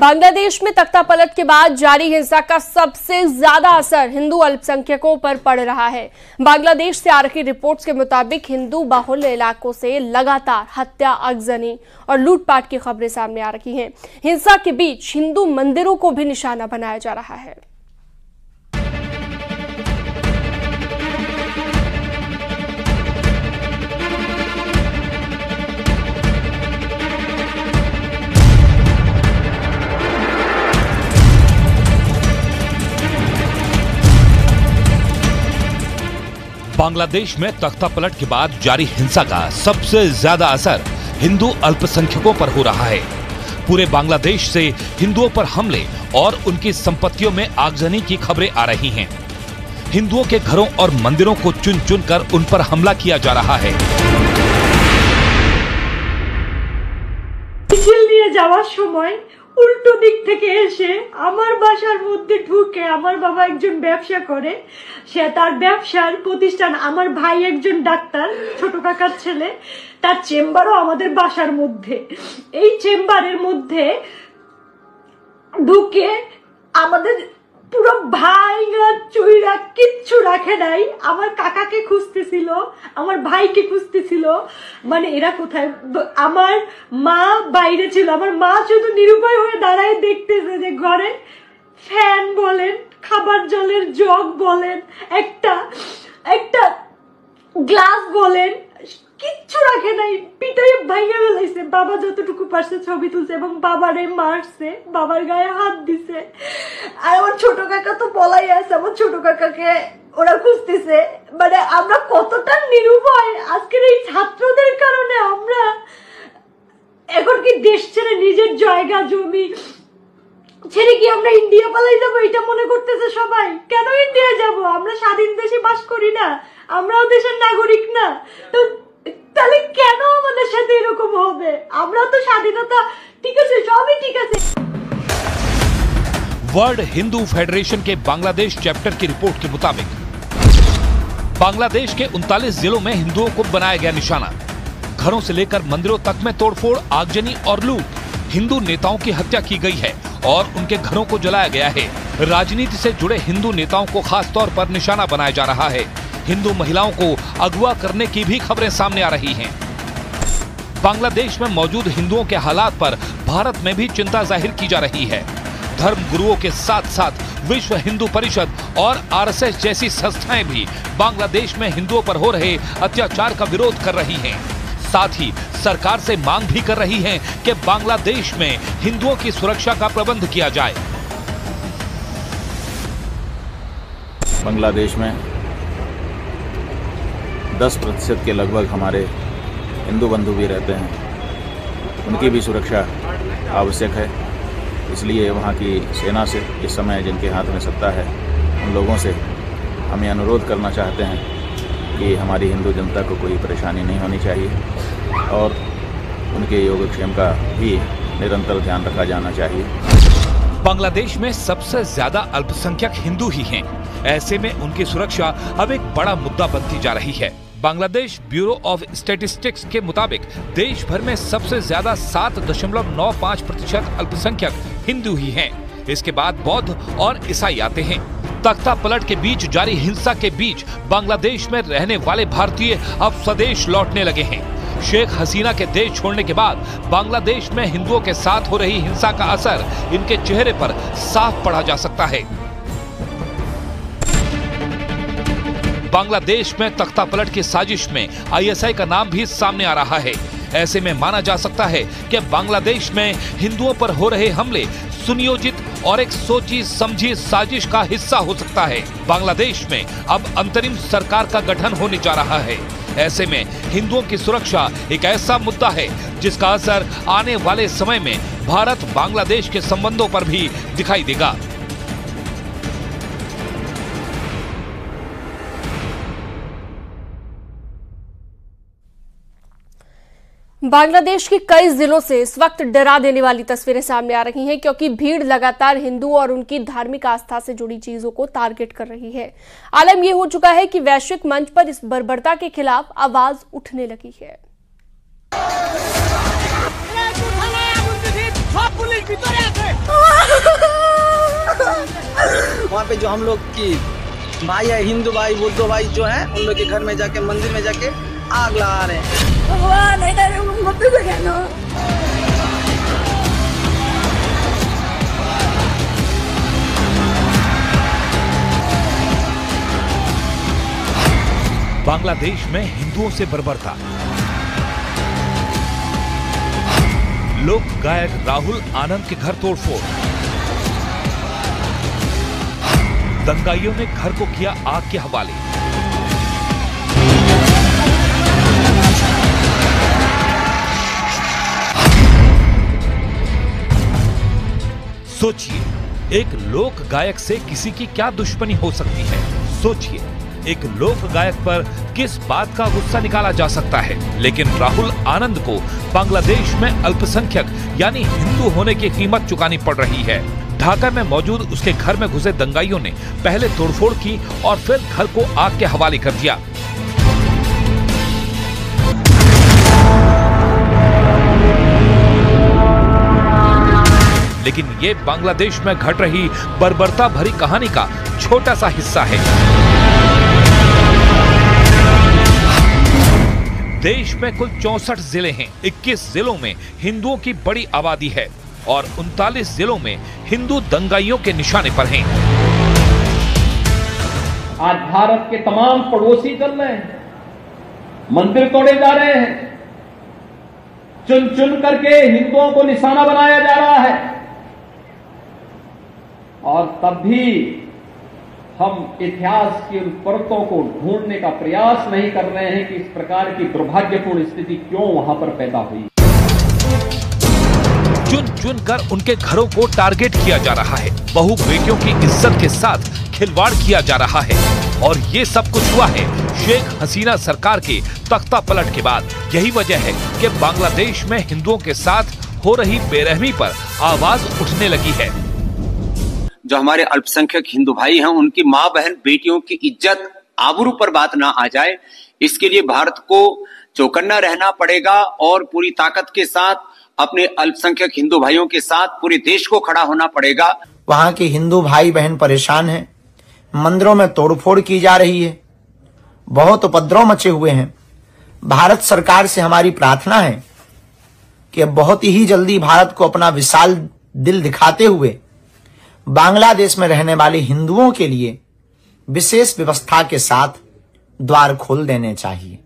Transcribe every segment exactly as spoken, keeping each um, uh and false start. बांग्लादेश में तख्तापलट के बाद जारी हिंसा का सबसे ज्यादा असर हिंदू अल्पसंख्यकों पर पड़ रहा है। बांग्लादेश से आ रही रिपोर्ट्स के मुताबिक हिंदू बाहुल्य इलाकों से लगातार हत्या, आगजनी और लूटपाट की खबरें सामने आ रही हैं। हिंसा के बीच हिंदू मंदिरों को भी निशाना बनाया जा रहा है। बांग्लादेश में तख्तापलट के बाद जारी हिंसा का सबसे ज्यादा असर हिंदू अल्पसंख्यकों पर हो रहा है। पूरे बांग्लादेश से हिंदुओं पर हमले और उनकी संपत्तियों में आगजनी की खबरें आ रही हैं। हिंदुओं के घरों और मंदिरों को चुन चुन कर उन पर हमला किया जा रहा है। इसीलिए जावा समय उल्टो दिक থেকে এসে আমার বাসার মধ্যে ঢুকে আমার বাবা একজন ব্যবসা করে, সে তার ব্যবসার প্রতিষ্ঠান, আমার ভাই একজন ডাক্তার, ছোট কাকার ছেলে, তার চেম্বারও আমাদের বাসার মধ্যে। এই চেম্বারের মধ্যে ঢুকে আমাদের পুরো ভাইরা চুইরা কিচ্ছু রাখে নাই। আমার কাকাকে খুঁজতেছিল, আমার ভাইকে খুঁজতেছিল, মানে এরা কোথায়। আমার মা বাইরে ছিল, আমার মা শুধু নিরুপায় হয়ে দাঁড়ায় দেখতেছে যে ঘরে ফ্যান বলেন, খাবার জলের জগ বলেন, একটা একটা গ্লাস বলেন, কিচ্ছু রাখে নাই। পিটাই ভাইয়া ফেলাইছে, বাবা যতটুকু পারছে ছবি তুলছে এবং বাবারে মারছে, বাবার গায়ে হাত দিছে। আর আমার ছোট কাকা তো বলাই আছে, আমার ছোট কাকাকে ওরা খুঁজতেছে। মানে আমরা কতটা নিরুপায় আজকের এই ছাত্রদের কারণে। আমরা এখন কি দেশ ছেড়ে নিজের জায়গা জমি ছেড়ে কি আমরা ইন্ডিয়া পালাই যাবো, এটা মনে করতেছে সবাই। কেন ইন্ডিয়া যাব, আমরা স্বাধীন দেশে বাস করি না, আমরাও দেশের নাগরিক না, তো তাহলে কেন আমাদের সাথে এরকম হবে। আমরা তো স্বাধীনতা ঠিক আছে, সবই ঠিক আছে। वर्ल्ड हिंदू फेडरेशन के बांग्लादेश चैप्टर की रिपोर्ट के मुताबिक बांग्लादेश के उनतालीस जिलों में हिंदुओं को बनाया गया निशाना। घरों से लेकर मंदिरों तक में तोड़फोड़, आगजनी और लूट। हिंदू नेताओं की हत्या की गई है और उनके घरों को जलाया गया है। राजनीति से जुड़े हिंदू नेताओं को खास तौर पर निशाना बनाया जा रहा है। हिंदू महिलाओं को अगवा करने की भी खबरें सामने आ रही हैं। बांग्लादेश में मौजूद हिंदुओं के हालात पर भारत में भी चिंता जाहिर की जा रही है। धर्म गुरुओं के साथ साथ विश्व हिंदू परिषद और आरएसएस जैसी संस्थाएं भी बांग्लादेश में हिंदुओं पर हो रहे अत्याचार का विरोध कर रही हैं। साथ ही सरकार से मांग भी कर रही हैं कि बांग्लादेश में हिंदुओं की सुरक्षा का प्रबंध किया जाए। बांग्लादेश में दस प्रतिशत के लगभग हमारे हिंदू बंधु भी रहते हैं, उनकी भी सुरक्षा आवश्यक है। इसलिए वहाँ की सेना से इस समय जिनके हाथ में सत्ता है उन लोगों से हम ये अनुरोध करना चाहते हैं कि हमारी हिंदू जनता को कोई परेशानी नहीं होनी चाहिए और उनके योगक्षेम का भी निरंतर ध्यान रखा जाना चाहिए। बांग्लादेश में सबसे ज़्यादा अल्पसंख्यक हिंदू ही हैं, ऐसे में उनकी सुरक्षा अब एक बड़ा मुद्दा बनती जा रही है। बांग्लादेश ब्यूरो ऑफ स्टेटिस्टिक्स के मुताबिक देश भर में सबसे ज्यादा सात दशमलव नौ पाँच प्रतिशत अल्पसंख्यक हिंदू ही हैं। इसके बाद बौद्ध और ईसाई आते हैं। तख्तापलट के बीच जारी हिंसा के बीच बांग्लादेश में रहने वाले भारतीय अब स्वदेश लौटने लगे हैं। शेख हसीना के देश छोड़ने के बाद बांग्लादेश में हिंदुओं के साथ हो रही हिंसा का असर इनके चेहरे पर साफ पढ़ा जा सकता है। बांग्लादेश में तख्तापलट की साजिश में आईएसआई का नाम भी सामने आ रहा है। ऐसे में माना जा सकता है कि बांग्लादेश में हिंदुओं पर हो रहे हमले सुनियोजित और एक सोची समझी साजिश का हिस्सा हो सकता है। बांग्लादेश में अब अंतरिम सरकार का गठन होने जा रहा है। ऐसे में हिंदुओं की सुरक्षा एक ऐसा मुद्दा है जिसका असर आने वाले समय में भारत बांग्लादेश के संबंधों पर भी दिखाई देगा। बांग्लादेश के कई जिलों से इस वक्त डरा देने वाली तस्वीरें सामने आ रही हैं, क्योंकि भीड़ लगातार हिंदू और उनकी धार्मिक आस्था से जुड़ी चीजों को टारगेट कर रही है। आलम यह हो चुका है कि वैश्विक मंच पर इस बर्बरता के खिलाफ आवाज उठने लगी है। पुलिस भीतर आते। वहाँ पे जो हम लोग की भाई है, हिंदू भाई बुद्धो भाई जो है, उन लोग के घर में जाके मंदिर में जाके आग लगा रहे हैं। बांग्लादेश में हिंदुओं से बर्बरता। लोक गायक राहुल आनंद के घर तोड़फोड़। दंगाइयों ने घर को किया आग के हवाले। सोचिए, एक लोक गायक से किसी की क्या दुश्मनी हो सकती है। सोचिए, एक लोक गायक पर किस बात का गुस्सा निकाला जा सकता है। लेकिन राहुल आनंद को बांग्लादेश में अल्पसंख्यक यानी हिंदू होने की कीमत चुकानी पड़ रही है। ढाका में मौजूद उसके घर में घुसे दंगाइयों ने पहले तोड़फोड़ की और फिर घर को आग के हवाले कर दिया। लेकिन ये बांग्लादेश में घट रही बर्बरता भरी कहानी का छोटा सा हिस्सा है। देश में कुल चौसठ जिले हैं। इक्कीस जिलों में हिंदुओं की बड़ी आबादी है और उनतालीस जिलों में हिंदू दंगाइयों के निशाने पर हैं। आज भारत के तमाम पड़ोसी चल रहे हैं, मंदिर तोड़े जा रहे हैं, चुन चुन करके हिंदुओं को निशाना बनाया जा रहा है। और तब भी हम इतिहास की उन परतों को ढूंढने का प्रयास नहीं कर रहे हैं कि इस प्रकार की दुर्भाग्यपूर्ण स्थिति क्यों वहां पर पैदा हुई। चुन चुन कर उनके घरों को टारगेट किया जा रहा है, बहु बेटियों की इज्जत के साथ खिलवाड़ किया जा रहा है। और ये सब कुछ हुआ है शेख हसीना सरकार के तख्ता पलट के बाद। यही वजह है कि बांग्लादेश में हिंदुओं के साथ हो रही बेरहमी पर आवाज उठने लगी है। जो हमारे अल्पसंख्यक हिंदू भाई हैं, उनकी माँ बहन बेटियों की इज्जत आबरू पर बात ना आ जाए, इसके लिए भारत को चौकन्ना रहना पड़ेगा और पूरी ताकत के साथ अपने अल्पसंख्यक हिंदू भाइयों के साथ पूरे देश को खड़ा होना पड़ेगा। वहाँ के हिंदू भाई बहन परेशान हैं, मंदिरों में तोड़फोड़ की जा रही है, बहुत उपद्रव मचे हुए हैं। भारत सरकार से हमारी प्रार्थना है कि बहुत ही जल्दी भारत को अपना विशाल दिल दिखाते हुए बांग्लादेश में रहने वाले हिंदुओं के लिए विशेष व्यवस्था के साथ द्वार खोल देने चाहिए।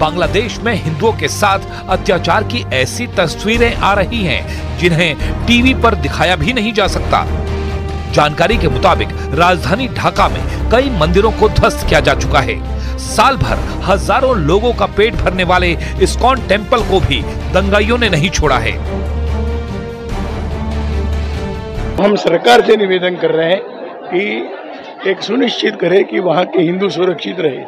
बांग्लादेश में हिंदुओं के साथ अत्याचार की ऐसी तस्वीरें आ रही हैं जिन्हें टीवी पर दिखाया भी नहीं जा सकता। जानकारी के मुताबिक राजधानी ढाका में कई मंदिरों को ध्वस्त किया जा चुका है। साल भर हजारों लोगों का पेट भरने वाले इस्कॉन टेम्पल को भी दंगाइयों ने नहीं छोड़ा है। हम सरकार से निवेदन कर रहे हैं कि एक सुनिश्चित करें कि वहाँ के हिंदू सुरक्षित रहे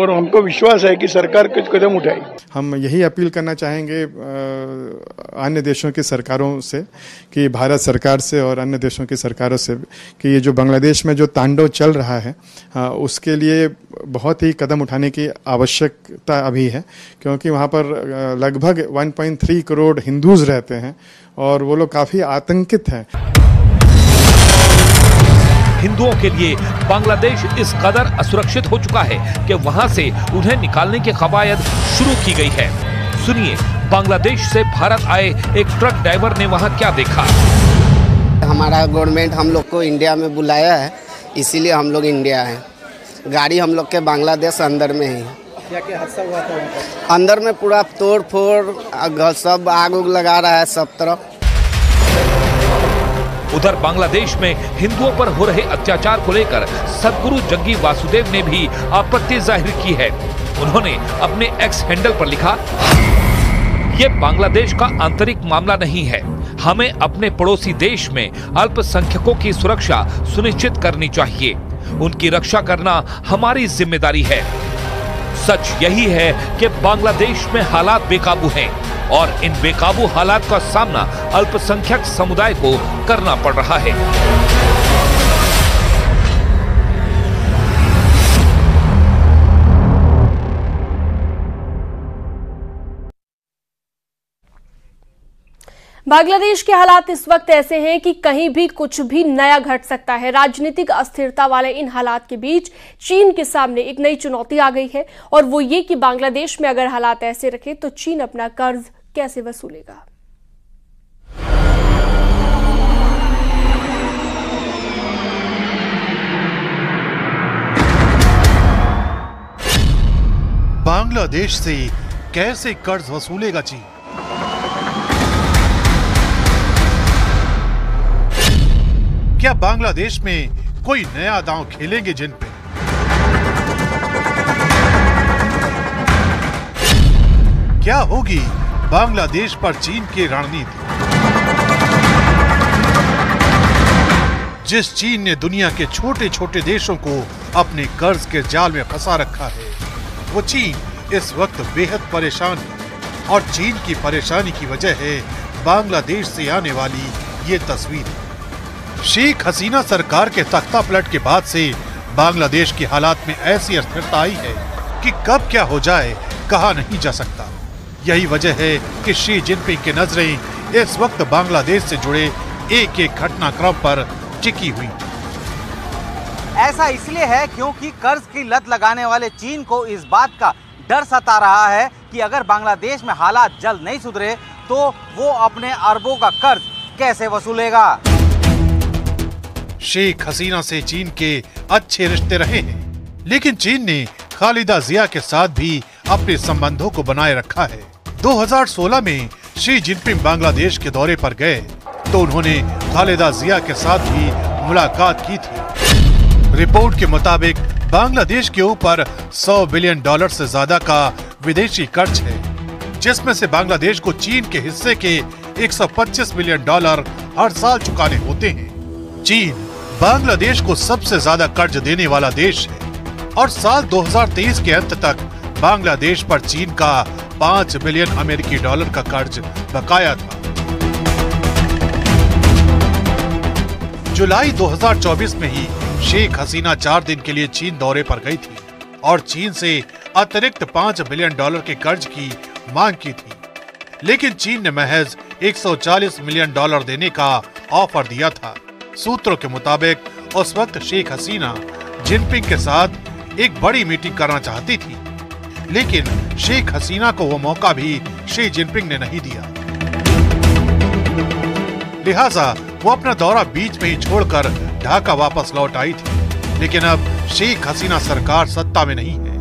और हमको विश्वास है कि सरकार कुछ कदम उठाए। हम यही अपील करना चाहेंगे अन्य देशों की सरकारों से कि भारत सरकार से और अन्य देशों की सरकारों से कि ये जो बांग्लादेश में जो तांडव चल रहा है उसके लिए बहुत ही कदम उठाने की आवश्यकता अभी है, क्योंकि वहाँ पर लगभग एक पॉइंट तीन करोड़ हिंदूज रहते हैं और वो लोग काफ़ी आतंकित हैं। हिंदुओं के लिए बांग्लादेश इस कदर असुरक्षित हो चुका है कि वहां से उन्हें निकालने की कवायद शुरू की गई है। सुनिए, बांग्लादेश से भारत आए एक ट्रक ड्राइवर ने वहां क्या देखा। हमारा गवर्नमेंट हम लोग को इंडिया में बुलाया है, इसीलिए हम लोग इंडिया हैं। गाड़ी हम लोग के बांग्लादेश अंदर में ही। क्या क्या हादसा हुआ था? अंदर में पूरा तोड़ फोड़, सब आग उग लगा रहा है सब तरफ। उधर बांग्लादेश में हिंदुओं पर हो रहे अत्याचार को लेकर सद्गुरु जग्गी वासुदेव ने भी आपत्ति जाहिर की है। उन्होंने अपने एक्स हैंडल पर लिखा, ये बांग्लादेश का आंतरिक मामला नहीं है, हमें अपने पड़ोसी देश में अल्पसंख्यकों की सुरक्षा सुनिश्चित करनी चाहिए, उनकी रक्षा करना हमारी जिम्मेदारी है। सच यही है कि बांग्लादेश में हालात बेकाबू हैं और इन बेकाबू हालात का सामना अल्पसंख्यक समुदाय को करना पड़ रहा है। बांग्लादेश के हालात इस वक्त ऐसे हैं कि कहीं भी कुछ भी नया घट सकता है। राजनीतिक अस्थिरता वाले इन हालात के बीच चीन के सामने एक नई चुनौती आ गई है, और वो ये कि बांग्लादेश में अगर हालात ऐसे रखे तो चीन अपना कर्ज कैसे वसूलेगा। बांग्लादेश से कैसे कर्ज वसूलेगा चीन? क्या बांग्लादेश में कोई नया दांव खेलेंगे जिनपिंग? क्या होगी बांग्लादेश पर चीन की रणनीति, जिस चीन ने दुनिया के छोटे छोटे देशों को अपने कर्ज के जाल में फंसा रखा है? वो चीन इस वक्त बेहद परेशान है, और चीन की परेशानी की वजह है बांग्लादेश से आने वाली ये तस्वीर। शेख हसीना सरकार के तख्तापलट के बाद से बांग्लादेश के हालात में ऐसी अस्थिरता आई है कि कब क्या हो जाए कहा नहीं जा सकता। यही वजह है कि शी जिनपिंग की नजरें इस वक्त बांग्लादेश से जुड़े एक एक घटनाक्रम पर टिकी हुई। ऐसा इसलिए है क्योंकि कर्ज की लत लगाने वाले चीन को इस बात का डर सता रहा है कि अगर बांग्लादेश में हालात जल्द नहीं सुधरे तो वो अपने अरबों का कर्ज कैसे वसूलेगा। शेख हसीना से चीन के अच्छे रिश्ते रहे हैं, लेकिन चीन ने खालिदा जिया के साथ भी अपने संबंधों को बनाए रखा है। दो हज़ार सोलह में शी जिनपिंग बांग्लादेश के दौरे पर गए तो उन्होंने खालिदा जिया के साथ भी मुलाकात की थी। रिपोर्ट के मुताबिक बांग्लादेश के ऊपर सौ बिलियन डॉलर से ज्यादा का विदेशी कर्ज है, जिसमें से बांग्लादेश को चीन के हिस्से के एक सौ पच्चीस बिलियन डॉलर हर साल चुकाने होते हैं। चीन बांग्लादेश को सबसे ज्यादा कर्ज देने वाला देश है, और साल दो हज़ार तेईस के अंत तक बांग्लादेश पर चीन का पाँच बिलियन अमेरिकी डॉलर का कर्ज बकाया था। जुलाई दो हज़ार चौबीस में ही शेख हसीना चार दिन के लिए चीन दौरे पर गई थी और चीन से अतिरिक्त पाँच बिलियन डॉलर के कर्ज की मांग की थी, लेकिन चीन ने महज एक सौ चालीस मिलियन डॉलर देने का ऑफर दिया था। सूत्रों के मुताबिक उस वक्त शेख हसीना जिनपिंग के साथ एक बड़ी मीटिंग करना चाहती थी, लेकिन शेख हसीना को वो मौका भी शी जिनपिंग ने नहीं दिया। लिहाजा वो अपना दौरा बीच में ही छोड़कर ढाका वापस लौट आई थी, लेकिन अब शेख हसीना सरकार सत्ता में नहीं है।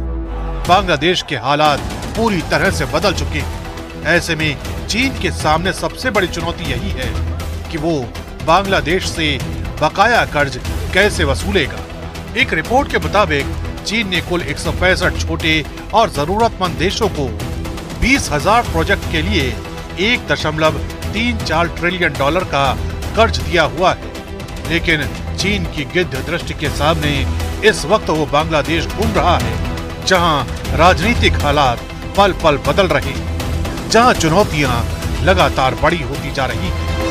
बांग्लादेश के हालात पूरी तरह से बदल चुके हैं। ऐसे में चीन के सामने सबसे बड़ी चुनौती यही है कि वो बांग्लादेश से बकाया कर्ज कैसे वसूलेगा। एक रिपोर्ट के मुताबिक चीन ने कुल एक सौ पैंसठ छोटे और जरूरतमंद देशों को बीस हज़ार प्रोजेक्ट के लिए एक दशमलव तीन चार ट्रिलियन डॉलर का कर्ज दिया हुआ है, लेकिन चीन की गिद्ध दृष्टि के सामने इस वक्त वो बांग्लादेश घूम रहा है, जहां राजनीतिक हालात पल पल बदल रहे हैं, जहाँ चुनौतियाँ लगातार बड़ी होती जा रही है।